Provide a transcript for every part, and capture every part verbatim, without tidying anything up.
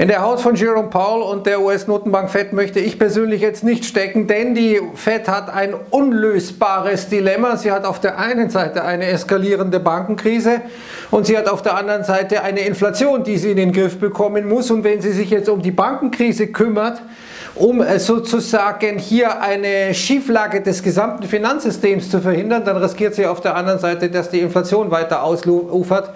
In der Haut von Jerome Powell und der U S-Notenbank F E D möchte ich persönlich jetzt nicht stecken, denn die F E D hat ein unlösbares Dilemma. Sie hat auf der einen Seite eine eskalierende Bankenkrise und sie hat auf der anderen Seite eine Inflation, die sie in den Griff bekommen muss. Und wenn sie sich jetzt um die Bankenkrise kümmert, um sozusagen hier eine Schieflage des gesamten Finanzsystems zu verhindern, dann riskiert sie auf der anderen Seite, dass die Inflation weiter ausufert.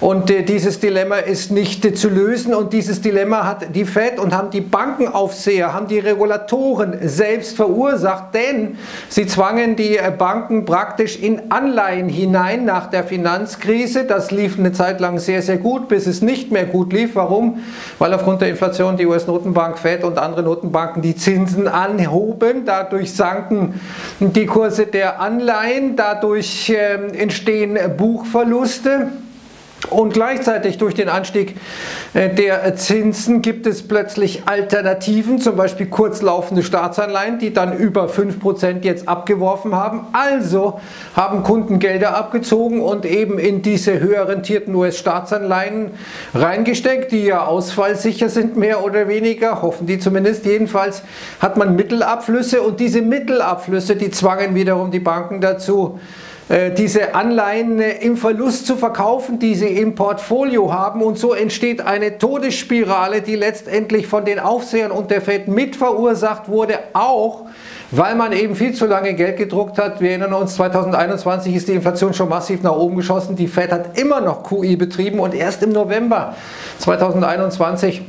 Und dieses Dilemma ist nicht zu lösen und dieses Dilemma hat die F E D und haben die Bankenaufseher, haben die Regulatoren selbst verursacht, denn sie zwangen die Banken praktisch in Anleihen hinein nach der Finanzkrise. Das lief eine Zeit lang sehr, sehr gut, bis es nicht mehr gut lief. Warum? Weil aufgrund der Inflation die U S-Notenbank F E D und andere Notenbanken die Zinsen anhoben. Dadurch sanken die Kurse der Anleihen, dadurch entstehen Buchverluste. Und gleichzeitig durch den Anstieg der Zinsen gibt es plötzlich Alternativen, zum Beispiel kurzlaufende Staatsanleihen, die dann über fünf Prozent jetzt abgeworfen haben. Also haben Kunden Gelder abgezogen und eben in diese höher rentierten U S-Staatsanleihen reingesteckt, die ja ausfallsicher sind, mehr oder weniger, hoffen die zumindest. Jedenfalls hat man Mittelabflüsse und diese Mittelabflüsse, die zwangen wiederum die Banken dazu, diese Anleihen im Verlust zu verkaufen, die sie im Portfolio haben, und so entsteht eine Todesspirale, die letztendlich von den Aufsehern und der F E D mit verursacht wurde, auch weil man eben viel zu lange Geld gedruckt hat. Wir erinnern uns, zweitausendeinundzwanzig ist die Inflation schon massiv nach oben geschossen, die F E D hat immer noch Q I betrieben und erst im November zweitausendeinundzwanzig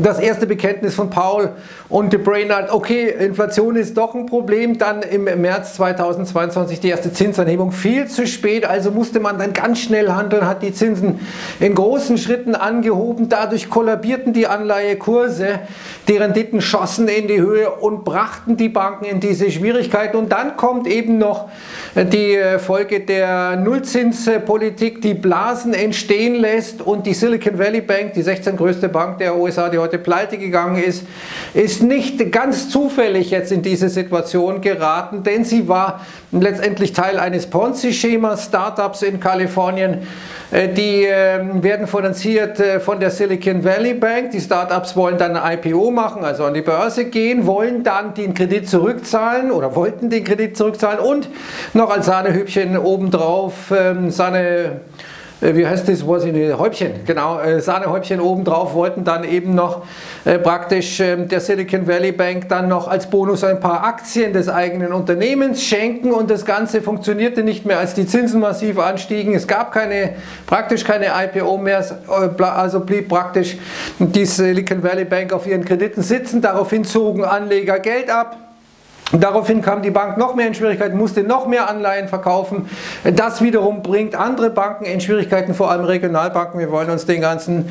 das erste Bekenntnis von Powell und de Brainard, okay, Inflation ist doch ein Problem, dann im März zweitausendzweiundzwanzig die erste Zinsanhebung, viel zu spät, also musste man dann ganz schnell handeln, hat die Zinsen in großen Schritten angehoben, dadurch kollabierten die Anleihekurse, die Renditen schossen in die Höhe und brachten die Banken in diese Schwierigkeiten. Und dann kommt eben noch die Folge der Nullzinspolitik, die Blasen entstehen lässt, und die Silicon Valley Bank, die sechzehn größte Bank der U S A, die heute pleite gegangen ist, ist nicht ganz zufällig jetzt in diese Situation geraten, denn sie war letztendlich Teil eines Ponzi-Schemas. Startups in Kalifornien, die werden finanziert von der Silicon Valley Bank. Die Startups wollen dann eine I P O machen, also an die Börse gehen, wollen dann den Kredit zurückzahlen oder wollten den Kredit zurückzahlen und noch als Sahnehübchen obendrauf seine Wie heißt das? Was in Häubchen, genau, äh, Sahnehäubchen obendrauf, wollten dann eben noch äh, praktisch äh, der Silicon Valley Bank dann noch als Bonus ein paar Aktien des eigenen Unternehmens schenken, und das Ganze funktionierte nicht mehr, als die Zinsen massiv anstiegen. Es gab keine, praktisch keine I P O mehr, also blieb praktisch die Silicon Valley Bank auf ihren Krediten sitzen. Daraufhin zogen Anleger Geld ab. Daraufhin kam die Bank noch mehr in Schwierigkeiten, musste noch mehr Anleihen verkaufen. Das wiederum bringt andere Banken in Schwierigkeiten, vor allem Regionalbanken. Wir wollen uns den ganzen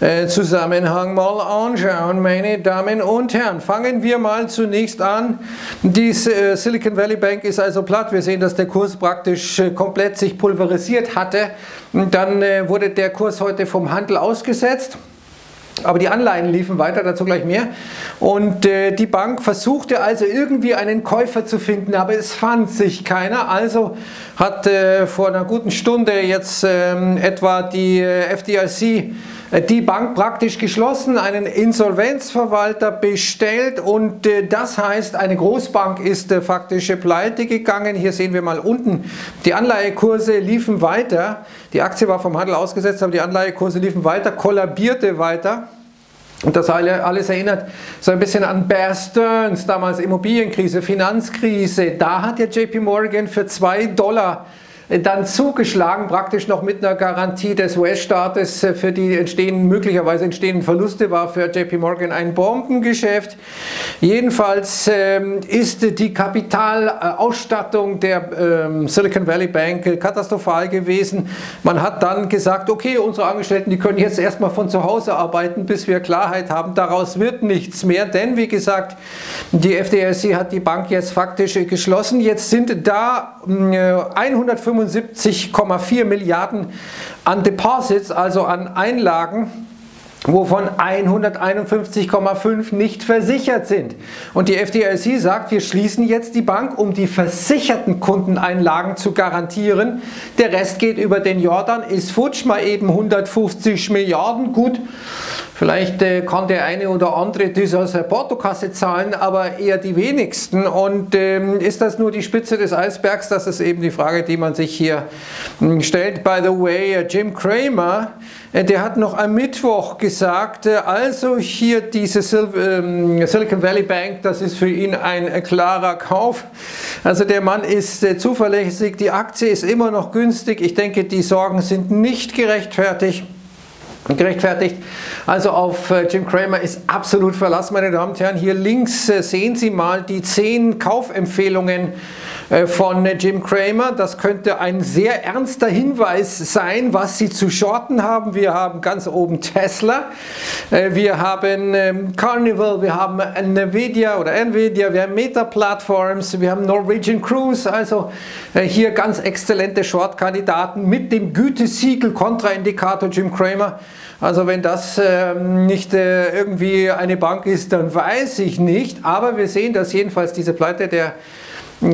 äh, Zusammenhang mal anschauen, meine Damen und Herren. Fangen wir mal zunächst an. Die äh, Silicon Valley Bank ist also platt. Wir sehen, dass der Kurs praktisch äh, komplett sich pulverisiert hatte. Und dann äh, wurde der Kurs heute vom Handel ausgesetzt. Aber die Anleihen liefen weiter, dazu gleich mehr. Und äh, die Bank versuchte also irgendwie einen Käufer zu finden, aber es fand sich keiner. Also hat äh, vor einer guten Stunde jetzt ähm, etwa die äh, F D I C die Bank praktisch geschlossen, einen Insolvenzverwalter bestellt, und äh, das heißt, eine Großbank ist äh, faktische pleite gegangen. Hier sehen wir mal unten, die Anleihekurse liefen weiter, die Aktie war vom Handel ausgesetzt, aber die Anleihekurse liefen weiter, kollabierte weiter. Und das alles erinnert so ein bisschen an Bear Stearns, damals Immobilienkrise, Finanzkrise. Da hat ja J P Morgan für zwei Dollar dann zugeschlagen, praktisch noch mit einer Garantie des U S-Staates für die entstehenden, möglicherweise entstehenden Verluste. War für J P Morgan ein Bombengeschäft. Jedenfalls ähm, ist die Kapitalausstattung der ähm, Silicon Valley Bank katastrophal gewesen. Man hat dann gesagt, okay, unsere Angestellten, die können jetzt erstmal von zu Hause arbeiten, bis wir Klarheit haben. Daraus wird nichts mehr, denn wie gesagt, die F D I C hat die Bank jetzt faktisch geschlossen. Jetzt sind da äh, hundertfünfundsiebzig Komma vier Milliarden an Deposits, also an Einlagen, wovon hunderteinundfünfzig Komma fünf nicht versichert sind. Und die F D I C sagt, wir schließen jetzt die Bank, um die versicherten Kundeneinlagen zu garantieren. Der Rest geht über den Jordan, ist futsch, mal eben hundertfünfzig Milliarden. Gut, vielleicht äh, kann der eine oder andere das aus der Portokasse zahlen, aber eher die wenigsten. Und ähm, ist das nur die Spitze des Eisbergs? Das ist eben die Frage, die man sich hier äh, stellt. By the way, äh, Jim Cramer, äh, der hat noch am Mittwoch gesagt, gesagt, also hier diese Silicon Valley Bank, das ist für ihn ein klarer Kauf. Also der Mann ist zuverlässig, die Aktie ist immer noch günstig. Ich denke, die Sorgen sind nicht gerechtfertigt. gerechtfertigt. Also auf Jim Cramer ist absolut Verlass, meine Damen und Herren. Hier links sehen Sie mal die zehn Kaufempfehlungen von Jim Cramer. Das könnte ein sehr ernster Hinweis sein, was Sie zu shorten haben. Wir haben ganz oben Tesla, wir haben Carnival, wir haben Nvidia oder Nvidia, wir haben Meta Platforms, wir haben Norwegian Cruise. Also hier ganz exzellente Short-Kandidaten mit dem Gütesiegel Kontraindikator Jim Cramer. Also wenn das äh, nicht äh, irgendwie eine Bank ist, dann weiß ich nicht. Aber wir sehen, dass jedenfalls diese Pleite der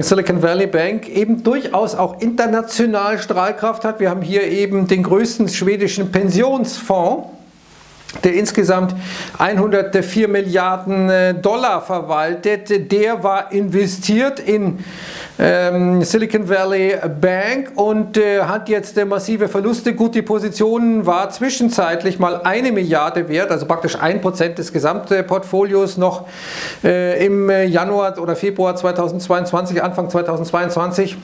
Silicon Valley Bank eben durchaus auch international Strahlkraft hat. Wir haben hier eben den größten schwedischen Pensionsfonds, der insgesamt hundertvier Milliarden Dollar verwaltet. Der war investiert in ähm, Silicon Valley Bank und äh, hat jetzt äh, massive Verluste. Gut, die Position war zwischenzeitlich mal eine Milliarde wert, also praktisch ein Prozent des Gesamtportfolios noch äh, im Januar oder Februar zweitausendzweiundzwanzig, Anfang zweitausendzweiundzwanzig.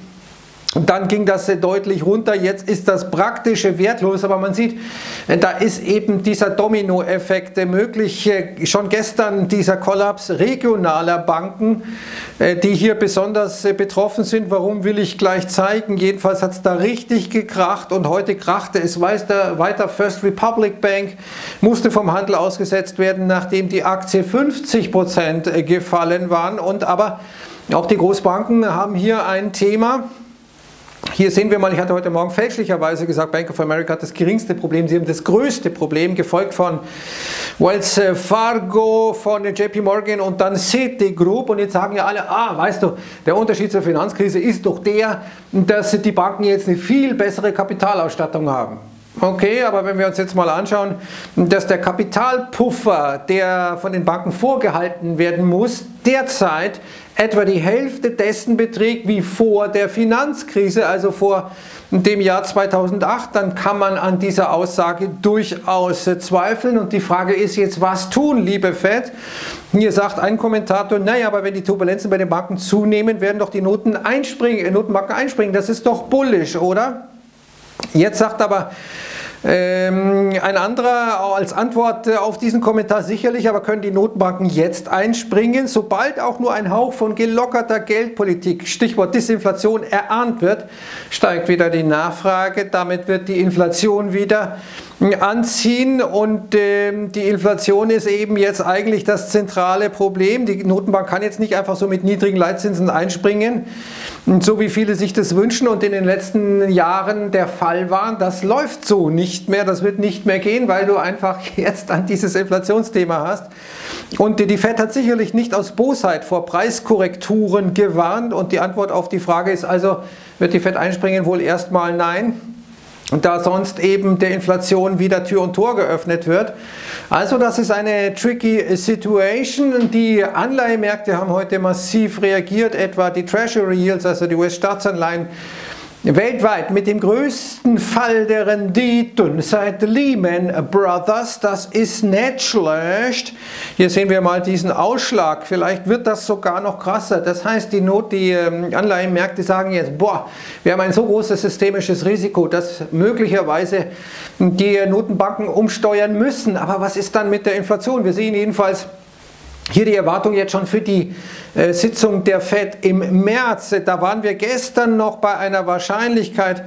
Und dann ging das deutlich runter, jetzt ist das praktische wertlos, aber man sieht, da ist eben dieser Domino-Effekt möglich. Schon gestern dieser Kollaps regionaler Banken, die hier besonders betroffen sind. Warum, will ich gleich zeigen. Jedenfalls hat es da richtig gekracht und heute krachte es weiter. First Republic Bank musste vom Handel ausgesetzt werden, nachdem die Aktie fünfzig Prozent gefallen waren. Und aber auch die Großbanken haben hier ein Thema. Hier sehen wir mal, ich hatte heute Morgen fälschlicherweise gesagt, Bank of America hat das geringste Problem, sie haben das größte Problem, gefolgt von Wells Fargo, von J P Morgan und dann Citigroup. Und jetzt sagen ja alle, ah, weißt du, der Unterschied zur Finanzkrise ist doch der, dass die Banken jetzt eine viel bessere Kapitalausstattung haben. Okay, aber wenn wir uns jetzt mal anschauen, dass der Kapitalpuffer, der von den Banken vorgehalten werden muss, derzeit etwa die Hälfte dessen beträgt wie vor der Finanzkrise, also vor dem Jahr zweitausendacht, dann kann man an dieser Aussage durchaus zweifeln. Und die Frage ist jetzt, was tun, liebe F E D? Hier sagt ein Kommentator, naja, aber wenn die Turbulenzen bei den Banken zunehmen, werden doch die Noten einspringen, Notenbanken einspringen. Das ist doch bullisch, oder? Jetzt sagt aber ähm, ein anderer als Antwort auf diesen Kommentar, sicherlich, aber können die Notenbanken jetzt einspringen, sobald auch nur ein Hauch von gelockerter Geldpolitik, Stichwort Disinflation, erahnt wird, steigt wieder die Nachfrage, damit wird die Inflation wieder anziehen und ähm, die Inflation ist eben jetzt eigentlich das zentrale Problem. Die Notenbank kann jetzt nicht einfach so mit niedrigen Leitzinsen einspringen, so wie viele sich das wünschen und in den letzten Jahren der Fall war. Das läuft so nicht mehr, das wird nicht mehr gehen, weil du einfach jetzt an dieses Inflationsthema hast. Und die F E D hat sicherlich nicht aus Bosheit vor Preiskorrekturen gewarnt und die Antwort auf die Frage ist also, wird die F E D einspringen? Wohl erstmal nein. Und da sonst eben der Inflation wieder Tür und Tor geöffnet wird. Also das ist eine tricky Situation. Die Anleihemärkte haben heute massiv reagiert, etwa die Treasury Yields, also die U S-Staatsanleihen, weltweit mit dem größten Fall der Renditen seit Lehman Brothers. Das ist nicht schlecht. Hier sehen wir mal diesen Ausschlag. Vielleicht wird das sogar noch krasser. Das heißt, die, Not, die Anleihenmärkte sagen jetzt, boah, wir haben ein so großes systemisches Risiko, dass möglicherweise die Notenbanken umsteuern müssen. Aber was ist dann mit der Inflation? Wir sehen jedenfalls, Hier die Erwartung jetzt schon für die äh, Sitzung der F E D im März. Da waren wir gestern noch bei einer Wahrscheinlichkeit,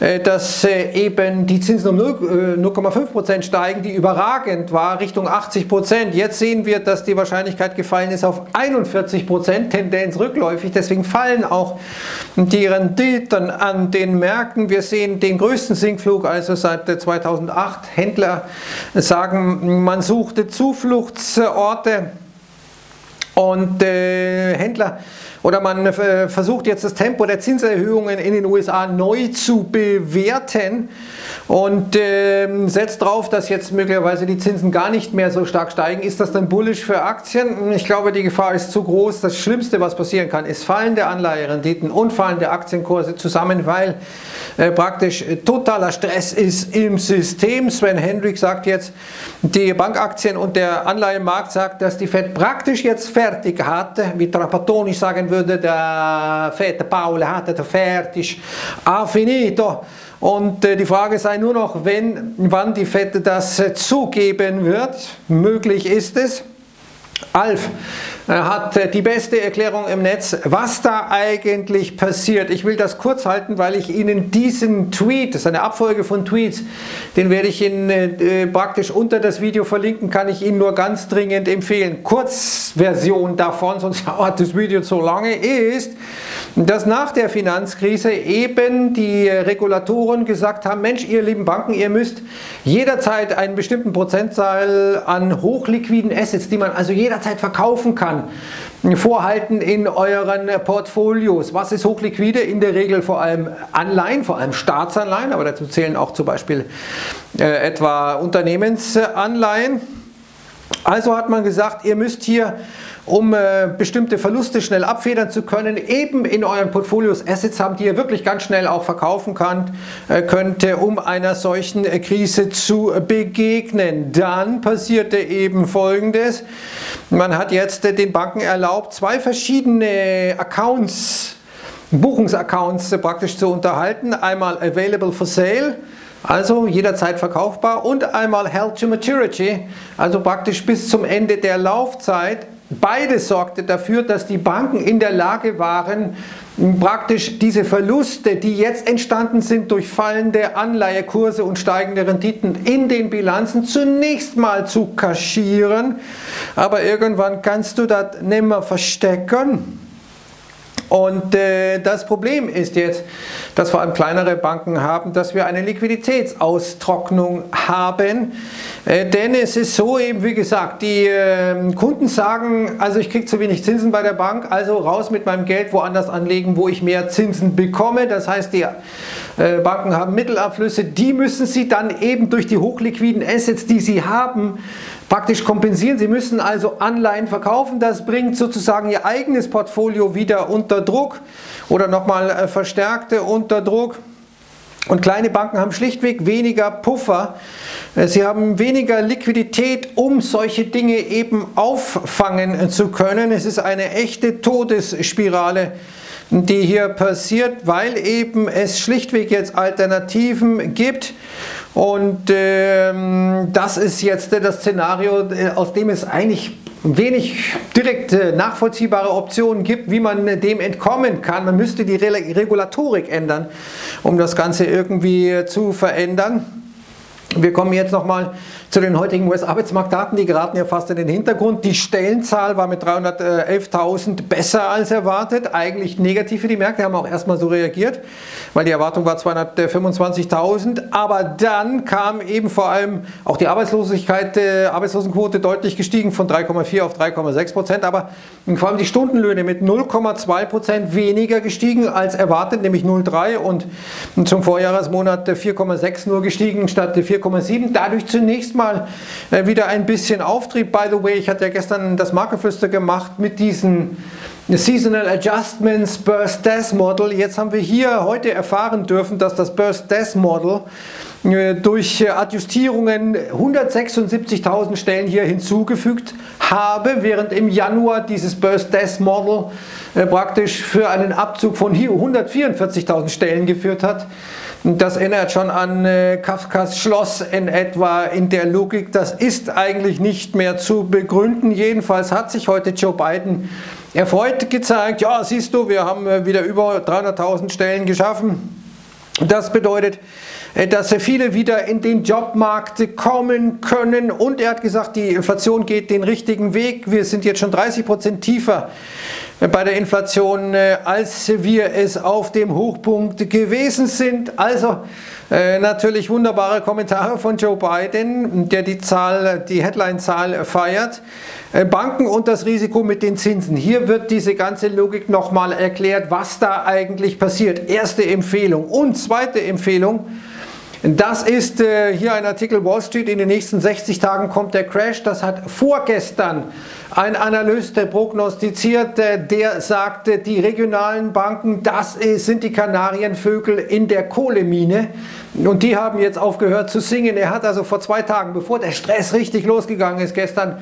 äh, dass äh, eben die Zinsen um null Komma fünf Prozent steigen, die überragend war, Richtung achtzig Prozent. Jetzt sehen wir, dass die Wahrscheinlichkeit gefallen ist auf einundvierzig Prozent, Tendenz rückläufig. Deswegen fallen auch die Renditen an den Märkten. Wir sehen den größten Sinkflug, also seit äh, zweitausendacht. Händler sagen, man suchte Zufluchtsorte. Und äh, Händler oder man äh, versucht jetzt das Tempo der Zinserhöhungen in den U S A neu zu bewerten und äh, setzt darauf, dass jetzt möglicherweise die Zinsen gar nicht mehr so stark steigen. Ist das dann bullish für Aktien? Ich glaube, die Gefahr ist zu groß. Das Schlimmste, was passieren kann, ist fallende Anleiherenditen und fallende Aktienkurse zusammen, weil äh, praktisch totaler Stress ist im System. Sven Hendricks sagt jetzt, die Bankaktien und der Anleihenmarkt sagt, dass die F E D praktisch jetzt fertig hat, wie Trapatoni sagen würde, der F E D, Powell hat es fertig, ha finito. Und die Frage sei nur noch, wenn, wann die F E D das zugeben wird. Möglich ist es. Alf hat die beste Erklärung im Netz, was da eigentlich passiert. Ich will das kurz halten, weil ich Ihnen diesen Tweet, das ist eine Abfolge von Tweets, den werde ich Ihnen äh, praktisch unter das Video verlinken, kann ich Ihnen nur ganz dringend empfehlen. Kurzversion davon, sonst dauert das Video zu lange, ist, dass nach der Finanzkrise eben die Regulatoren gesagt haben, Mensch, ihr lieben Banken, ihr müsst jederzeit einen bestimmten Prozentzahl an hochliquiden Assets, die man also jederzeit verkaufen kann, vorhalten in euren Portfolios. Was ist hochliquide? In der Regel vor allem Anleihen, vor allem Staatsanleihen, aber dazu zählen auch zum Beispiel äh, etwa Unternehmensanleihen. Also hat man gesagt, ihr müsst hier, um äh, bestimmte Verluste schnell abfedern zu können, eben in euren Portfolios Assets haben, die ihr wirklich ganz schnell auch verkaufen kann, äh, könnt, äh, um einer solchen äh, Krise zu äh, begegnen. Dann passierte eben Folgendes. Man hat jetzt äh, den Banken erlaubt, zwei verschiedene Accounts, Buchungsaccounts äh, praktisch zu unterhalten. Einmal Available for Sale, also jederzeit verkaufbar, und einmal Held to Maturity, also praktisch bis zum Ende der Laufzeit. Beides sorgte dafür, dass die Banken in der Lage waren, praktisch diese Verluste, die jetzt entstanden sind durch fallende Anleihekurse und steigende Renditen in den Bilanzen, zunächst mal zu kaschieren. Aber irgendwann kannst du das nicht mehr verstecken. Und äh, das Problem ist jetzt, dass vor allem kleinere Banken haben, dass wir eine Liquiditätsaustrocknung haben. Äh, denn es ist so eben, wie gesagt, die äh, Kunden sagen, also ich kriege zu wenig Zinsen bei der Bank, also raus mit meinem Geld woanders anlegen, wo ich mehr Zinsen bekomme. Das heißt, die äh, Banken haben Mittelabflüsse, die müssen sie dann eben durch die hochliquiden Assets, die sie haben, praktisch kompensieren. Sie müssen also Anleihen verkaufen. Das bringt sozusagen ihr eigenes Portfolio wieder unter Druck oder nochmal äh, verstärkte unter Druck. Und kleine Banken haben schlichtweg weniger Puffer. Sie haben weniger Liquidität, um solche Dinge eben auffangen zu können. Es ist eine echte Todesspirale, die hier passiert, weil eben es schlichtweg jetzt Alternativen gibt. Und ähm, das ist jetzt äh, das Szenario, äh, aus dem es eigentlich wenig direkt äh, nachvollziehbare Optionen gibt, wie man äh, dem entkommen kann. Man müsste die Re Regulatorik ändern, um das Ganze irgendwie äh, zu verändern. Wir kommen jetzt nochmal zu den heutigen U S-Arbeitsmarktdaten, die geraten ja fast in den Hintergrund. Die Stellenzahl war mit dreihundertelftausend besser als erwartet, eigentlich negativ für die Märkte, haben auch erstmal so reagiert, weil die Erwartung war zweihundertfünfundzwanzigtausend, aber dann kam eben vor allem auch die Arbeitslosigkeit, äh, Arbeitslosenquote deutlich gestiegen von drei Komma vier auf drei Komma sechs Prozent, aber vor allem die Stundenlöhne mit null Komma zwei Prozent weniger gestiegen als erwartet, nämlich null Komma drei und zum Vorjahresmonat vier Komma sechs nur gestiegen statt vier Komma sechs. Dadurch zunächst mal äh, wieder ein bisschen Auftrieb. By the way, ich hatte ja gestern das Marktgeflüster gemacht mit diesen Seasonal Adjustments, Burst-Death-Model. Jetzt haben wir hier heute erfahren dürfen, dass das Burst-Death-Model äh, durch äh, Adjustierungen hundertsechsundsiebzigtausend Stellen hier hinzugefügt habe, während im Januar dieses Burst-Death-Model äh, praktisch für einen Abzug von hier hundertvierundvierzigtausend Stellen geführt hat. Das erinnert schon an äh, Kafkas Schloss in etwa in der Logik. Das ist eigentlich nicht mehr zu begründen. Jedenfalls hat sich heute Joe Biden erfreut gezeigt. Ja, siehst du, wir haben wieder über dreihunderttausend Stellen geschaffen. Das bedeutet, dass viele wieder in den Jobmarkt kommen können. Und er hat gesagt, die Inflation geht den richtigen Weg. Wir sind jetzt schon dreißig Prozent tiefer bei der Inflation, als wir es auf dem Hochpunkt gewesen sind. Also äh, natürlich wunderbare Kommentare von Joe Biden, der die Zahl, die Headline-Zahl feiert. Äh, Banken und das Risiko mit den Zinsen. Hier wird diese ganze Logik nochmal erklärt, was da eigentlich passiert. Erste Empfehlung und zweite Empfehlung. Das ist äh, hier ein Artikel, Wall Street, in den nächsten sechzig Tagen kommt der Crash. Das hat vorgestern ein Analyst prognostiziert, äh, der sagte, die regionalen Banken, das ist, sind die Kanarienvögel in der Kohlemine. Und die haben jetzt aufgehört zu singen. Er hat also vor zwei Tagen, bevor der Stress richtig losgegangen ist, gestern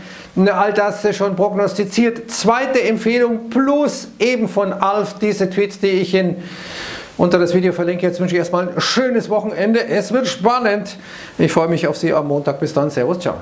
all das äh, schon prognostiziert. Zweite Empfehlung plus eben von Alf diese Tweets, die ich in unter das Video verlinke. Jetzt wünsche ich erstmal ein schönes Wochenende. Es wird spannend. Ich freue mich auf Sie am Montag. Bis dann. Servus. Ciao.